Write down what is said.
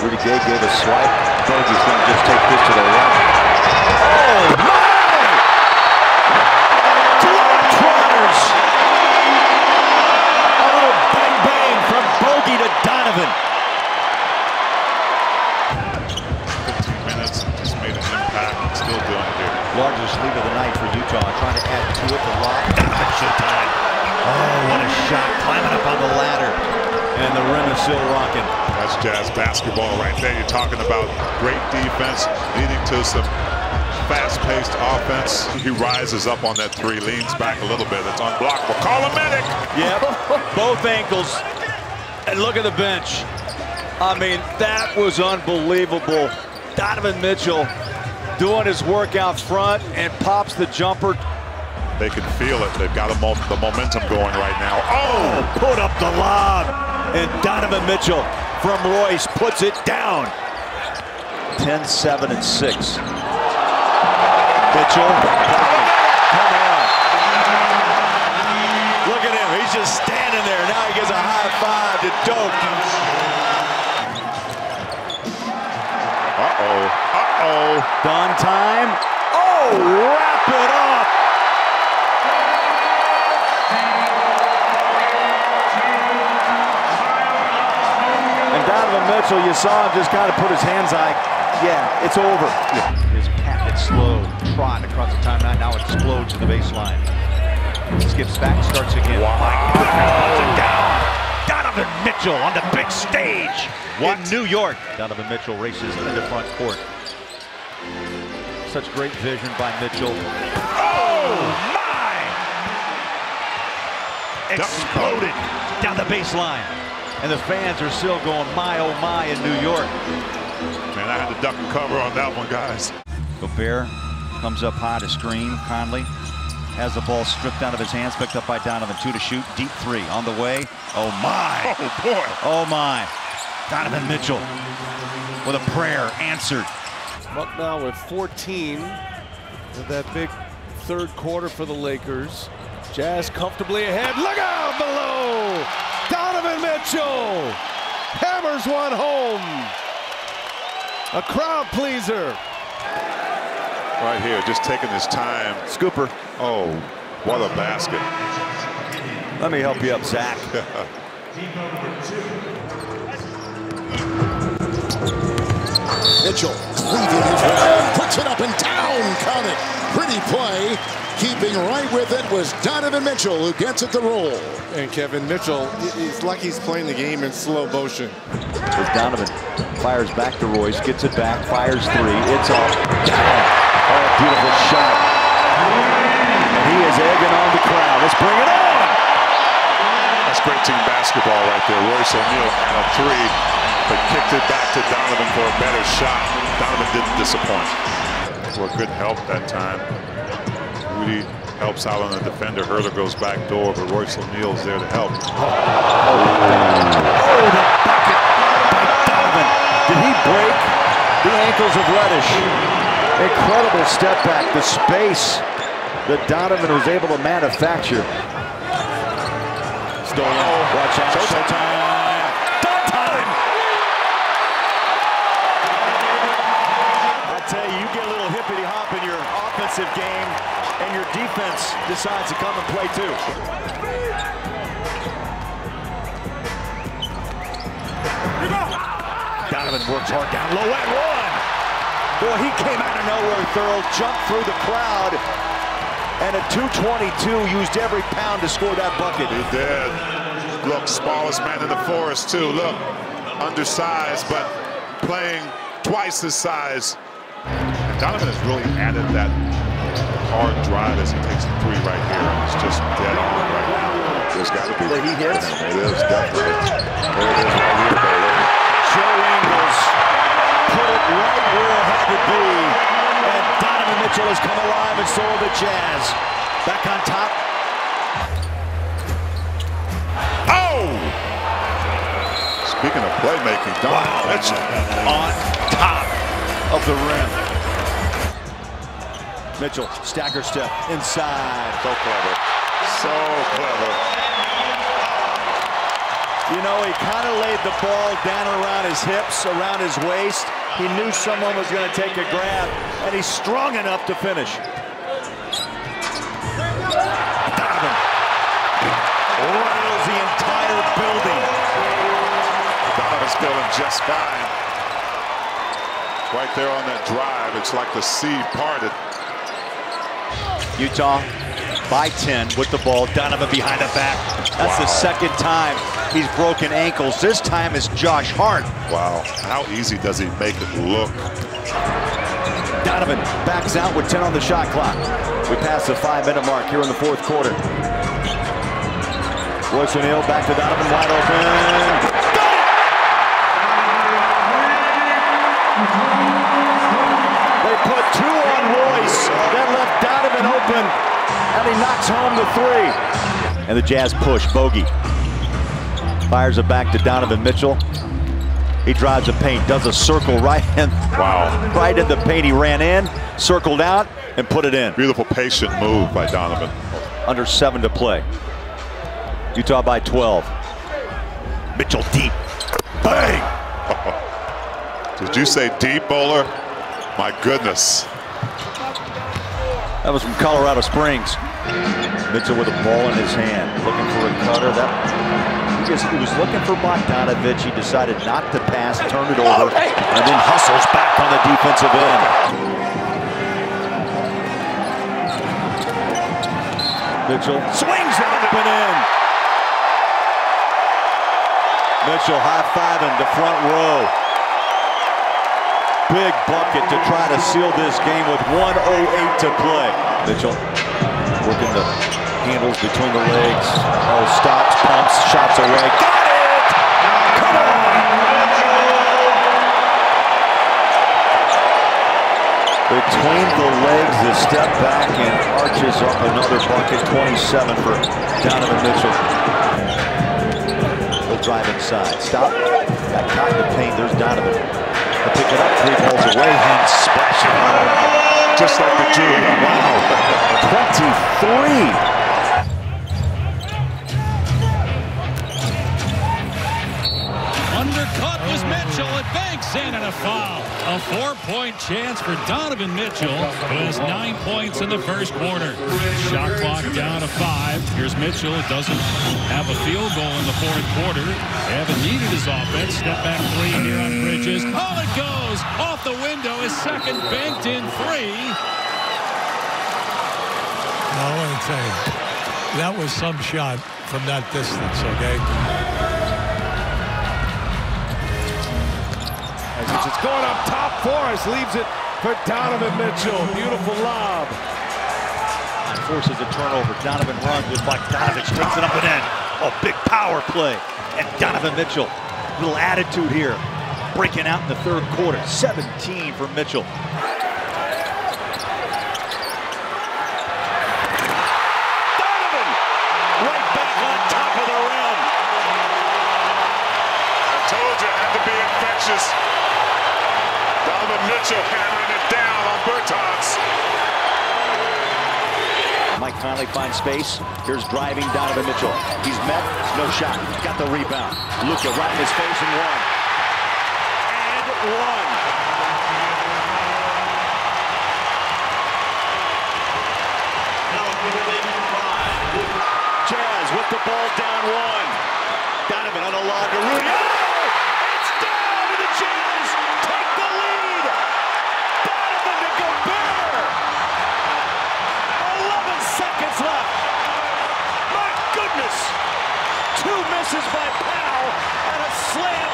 Rudy Gay gave a swipe. Donovan going to just take this to the left. Oh, my! Globetrotters! Oh, bang, bang from Bogey to Donovan. Minutes just made an impact and still doing it here. Largest lead of the night for Utah, trying to add to it. The lock. Showtime. Oh, what a shot. Climbing up on the ladder. And the rim is still rocking. That's Jazz basketball right there. You're talking about great defense leading to some fast-paced offense. He rises up on that three, leans back a little bit. It's unblockable. Call a medic! Yeah, both ankles. And look at the bench. I mean, that was unbelievable. Donovan Mitchell doing his work out front and pops the jumper. They can feel it. They've got the momentum going right now. Oh! Put up the lob. And Donovan Mitchell from Royce puts it down. 10, 7, and 6. Mitchell. Come on. Look at him. He's just standing there. Now he gets a high five to Dope. Uh-oh. Uh-oh. Done time. Oh! Wrap it up. Donovan Mitchell, you saw him just kind of put his hands like, yeah, it's over. Yeah. His patented slow trot across the timeline now explodes to the baseline. Skips back, starts again. Wow. Oh. Down. Donovan Mitchell on the big stage. What? In New York. Donovan Mitchell races into front court. Such great vision by Mitchell. Oh, my! Exploded down the baseline. And the fans are still going, my, oh, my, in New York. Man, I had to duck and cover on that one, guys. Gobert comes up high to screen. Conley has the ball stripped out of his hands, picked up by Donovan. Two to shoot, deep three on the way. Oh, my. Oh, boy. Oh, my. Donovan Mitchell with a prayer answered. Up now with 14 with that big third quarter for the Lakers. Jazz comfortably ahead. Look out below. Donovan Mitchell hammers one home. A crowd pleaser. Right here, just taking his time. Scooper. Oh, what a basket. Let me help you up, Zach. Mitchell weaving his way, puts it up and down. Count it. Pretty play. Keeping right with it was Donovan Mitchell, who gets at the roll. And Kevin Mitchell, he's like he's playing the game in slow motion. As Donovan fires back to Royce, gets it back, fires three. It's off. Down. Oh, beautiful shot. And he is egging on the crowd. Let's bring it on. That's great team basketball right there. Royce O'Neal had a three, but kicked it back to Donovan for a better shot. Donovan didn't disappoint. Well, good help that time. Rudy helps out on the defender. Herter goes back door, but Royce O'Neal's there to help. Oh, the bucket by Donovan. Did he break the ankles of Reddish? Incredible step back. The space that Donovan was able to manufacture. Still watch out. Showtime. I tell you, you get a little hippity hop in your offensive game. And your defense decides to come and play too. Donovan works hard down low at one. Boy, he came out of nowhere. Thurl jumped through the crowd, and a 222 used every pound to score that bucket. He did. Look, smallest man in the forest too. Look, undersized, but playing twice his size. Donovan has really added that hard drive as he takes the three right here. It's just dead on right now. There's got to be. He hits. It is definitely. There it is right here, baby. Joe Ingles put it right where it had to be. And Donovan Mitchell has come alive, and so have the Jazz. Back on top. Oh! Speaking of playmaking, Donovan Mitchell on top of the rim. Mitchell, stagger step, inside. So clever. So clever. You know, he kind of laid the ball down around his hips, around his waist. He knew someone was going to take a grab, and he's strong enough to finish. Donovan rattles the entire building. Donovan's feeling just fine. Right there on that drive, it's like the sea parted. Utah by 10 with the ball. Donovan behind the back. That's the second time he's broken ankles. This time it's Josh Hart. Wow, how easy does he make it look? Donovan backs out with 10 on the shot clock. We pass the 5-minute mark here in the fourth quarter. Royce O'Neal back to Donovan, wide open. Got it! They put two on Royce, then left Donovan open, and he knocks home the three. And the Jazz push, Bogey. Fires it back to Donovan Mitchell. He drives the paint, does a circle right in. Wow. Right in the paint, he ran in, circled out, and put it in. Beautiful, patient move by Donovan. Under 7 to play. Utah by 12. Mitchell deep. Bang! Did you say deep, Bowler? My goodness. That was from Colorado Springs. Mitchell with a ball in his hand, looking for a cutter. He was looking for Bogdanovich. He decided not to pass, turned it over, and then hustles back on the defensive end. Mitchell swings it up and in. Mitchell high-fiving the front row. Big bucket to try to seal this game with 1:08 to play. Mitchell working the handles between the legs. Oh, stops, pumps, shots away. Got it! Come on! Between the legs, the step back and arches up another bucket. 27 for Donovan Mitchell. He'll drive inside. Stop. Got caught in the paint. There's Donovan. He'll pick it up. 3 balls away. And splash it out. Just like the Jew. Wow. 23. Undercut was Mitchell, it banks in, and a foul. A 4-point chance for Donovan Mitchell, who has 9 points in the first quarter. Shot clock down to 5. Here's Mitchell, who doesn't have a field goal in the fourth quarter. They haven't needed his offense. Step back three here on Bridges. Oh, it goes off the window. His second banked in three. No, I want to tell you, that was some shot from that distance, okay? It's going up top. Forrest leaves it for Donovan Mitchell. Beautiful lob. Forces a turnover. Donovan runs with Bogdanovich. Takes it up and in. A big power play. And Donovan Mitchell, a little attitude here. Breaking out in the third quarter. 17 for Mitchell. Donovan! Right back on top of the rim. I told you it had to be infectious. Donovan Mitchell hammering it down on Bertans. Mike Conley finds space. Here's driving Donovan Mitchell. He's met, no shot. Got the rebound. Luka right in his face and one. And one. Jazz with the ball down 1. Donovan on a lob to Rudy. Oh! It's down to the Jazz. Take the lead. Gobert! 11 seconds left. My goodness! 2 misses by Powell and a slam.